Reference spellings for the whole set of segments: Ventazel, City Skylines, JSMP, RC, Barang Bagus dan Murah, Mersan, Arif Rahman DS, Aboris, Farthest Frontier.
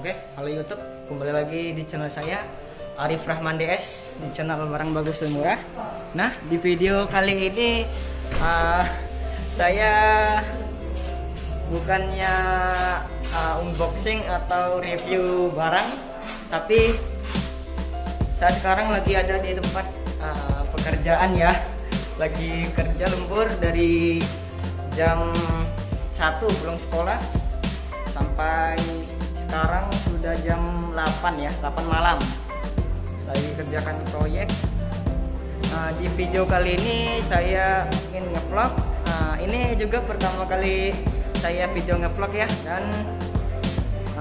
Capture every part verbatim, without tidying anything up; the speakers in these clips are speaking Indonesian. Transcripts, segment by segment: Oke, halo YouTube, kembali lagi di channel saya Arif Rahman D S di channel Barang Bagus dan Murah. Nah, di video kali ini uh, saya bukannya uh, unboxing atau review barang, tapi saya sekarang lagi ada di tempat uh, pekerjaan ya. Lagi kerja lembur dari jam satu pulang sekolah sampai sekarang sudah jam delapan ya, delapan malam. Lagi kerjakan proyek. Nah, di video kali ini saya ingin ngevlog. Nah, ini juga pertama kali saya video ngevlog ya, dan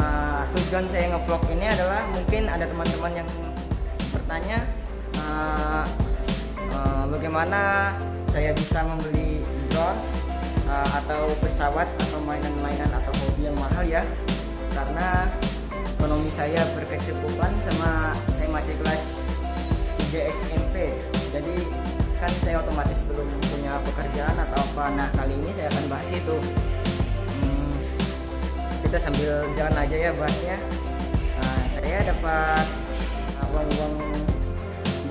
uh, tujuan saya ngevlog ini adalah mungkin ada teman-teman yang bertanya uh, uh, bagaimana saya bisa membeli drone uh, atau pesawat atau mainan-mainan atau hobi yang mahal ya. Karena ekonomi saya berkecukupan, sama saya masih kelas J S M P, jadi kan saya otomatis belum punya pekerjaan atau apa. Nah, kali ini saya akan bahas itu. hmm, kita sambil jalan aja ya bahasnya. Nah, saya dapat uang-uang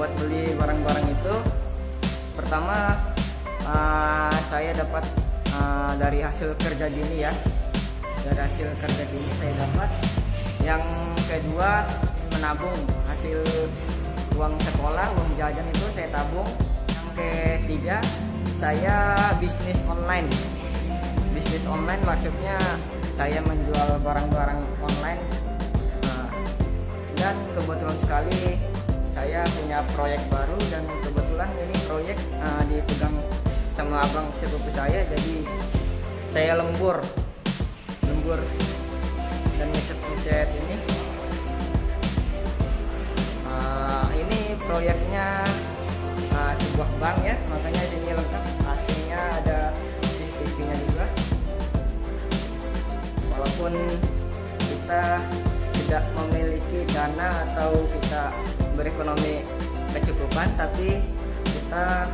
buat beli barang-barang itu. Pertama uh, saya dapat uh, dari hasil kerja gini ya. Dari hasil kerja ini saya dapat. Yang kedua, menabung hasil uang sekolah, uang jajan itu saya tabung. Yang ketiga, saya bisnis online. Bisnis online maksudnya saya menjual barang-barang online. Nah, dan kebetulan sekali saya punya proyek baru, dan kebetulan ini proyek uh, dipegang sama abang sepupu saya, jadi saya lembur dan ngeset-ngeset ini. Uh, ini proyeknya uh, sebuah bank ya, makanya ini lengkap. A C-nya ada, C C T V-nya juga. Walaupun kita tidak memiliki dana atau kita berekonomi kecukupan, tapi kita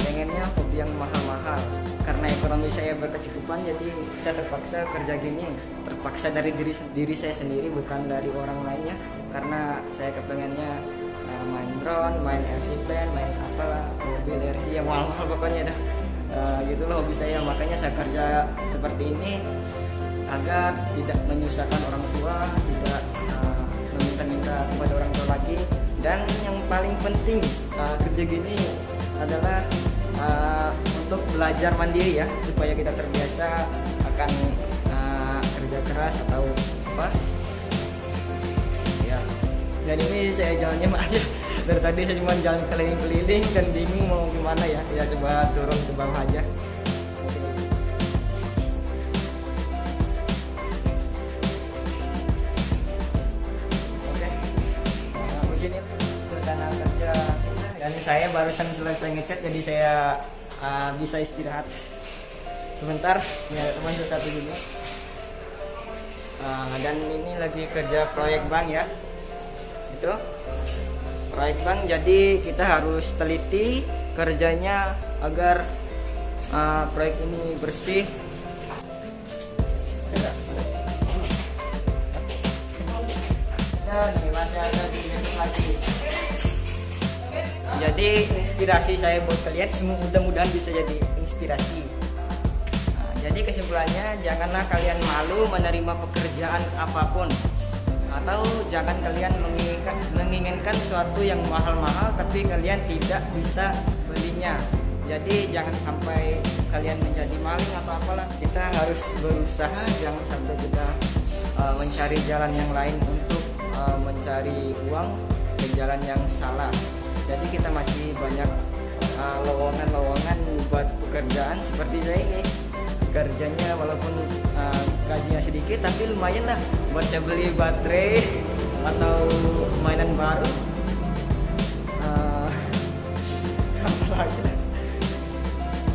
pengennya hobi yang mahal-mahal. Karena ekonomi saya berkecukupan, jadi saya terpaksa kerja gini, terpaksa dari diri diri saya sendiri, bukan dari orang lainnya. Karena saya kepengennya uh, main drone, main airplane, main apalah, mobil R C yang mahal-mahal pokoknya dah. Uh, gitu loh hobi saya, makanya saya kerja seperti ini agar tidak menyusahkan orang tua, tidak uh, meminta-minta kepada orang tua lagi. Dan yang paling penting uh, kerja gini adalah Uh, untuk belajar mandiri ya, supaya kita terbiasa akan uh, kerja keras atau apa ya. Dan ini saya jalannya aja dari tadi saya cuma jalan keliling-keliling dan bingung mau gimana ya. Ya coba turun ke bawah aja. Oke, nah, begini suasana kerja. Dan saya barusan selesai ngecat, jadi saya uh, bisa istirahat sebentar ya teman, satu dulu. Uh, dan ini lagi kerja proyek bank ya, itu proyek bank, jadi kita harus teliti kerjanya agar uh, proyek ini bersih. Dan ini masih ada di depan lagi. Jadi inspirasi saya buat kalian semua, mudah-mudahan bisa jadi inspirasi. Nah, jadi kesimpulannya, janganlah kalian malu menerima pekerjaan apapun, atau jangan kalian menginginkan, menginginkan sesuatu yang mahal-mahal tapi kalian tidak bisa belinya. Jadi jangan sampai kalian menjadi maling atau apalah. Kita harus berusaha, jangan sampai kita uh, mencari jalan yang lain untuk uh, mencari uang ke jalan yang salah. Jadi kita masih banyak uh, lowongan-lowongan buat pekerjaan seperti saya ini. Kerjanya walaupun uh, gajinya sedikit, tapi lumayan lah buat saya beli baterai atau mainan baru. Uh, apalagi lah.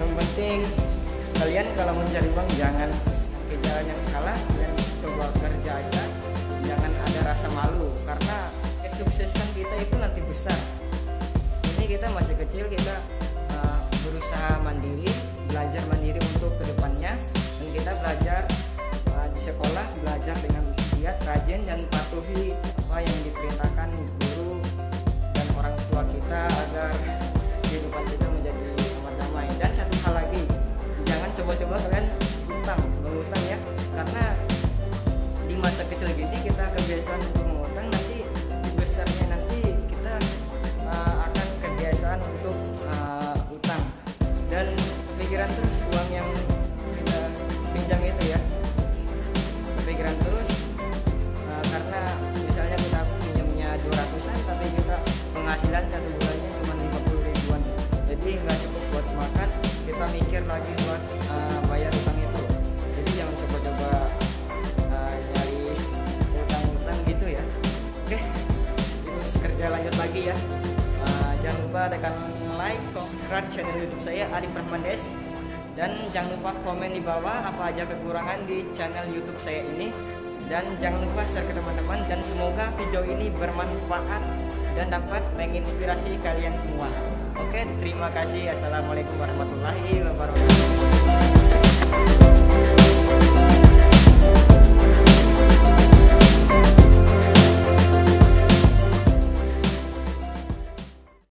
Yang penting kalian kalau mencari uang jangan ke jalan yang salah, dan coba kerja aja. Jangan ada rasa malu, karena kesuksesan kita itu nanti besar. Kita masih kecil, kita uh, berusaha mandiri, belajar mandiri untuk kedepannya, dan kita belajar uh, di sekolah, belajar dengan giat, rajin, dan patuhi apa yang diperintahkan guru dan orang tua kita agar kehidupan kita menjadi amat damai. Dan satu hal lagi, jangan coba-coba kalian utang, mengutang ya, karena di masa kecil gini kita kebiasaan untuk mengutang, nanti di besarnya nanti kita uh, akan kebiasaan untuk uh, utang. Dan pikiran terus uang yang kita pinjam itu ya, pikiran terus uh, karena misalnya kita pinjamnya dua ratusan tapi kita penghasilan satu bulannya cuma lima puluh ribuan, jadi nggak cukup buat makan, kita mikir lagi buat uh, bayar utang itu. Jadi jangan coba-coba uh, nyari utang-utang gitu ya. Oke, terus kerja lanjut lagi ya. Uh, jangan lupa tekan like, subscribe channel YouTube saya Arif Rahman D S, dan jangan lupa komen di bawah apa aja kekurangan di channel YouTube saya ini, dan jangan lupa share ke teman-teman, dan semoga video ini bermanfaat dan dapat menginspirasi kalian semua. Oke, terima kasih. Assalamualaikum warahmatullahi wabarakatuh.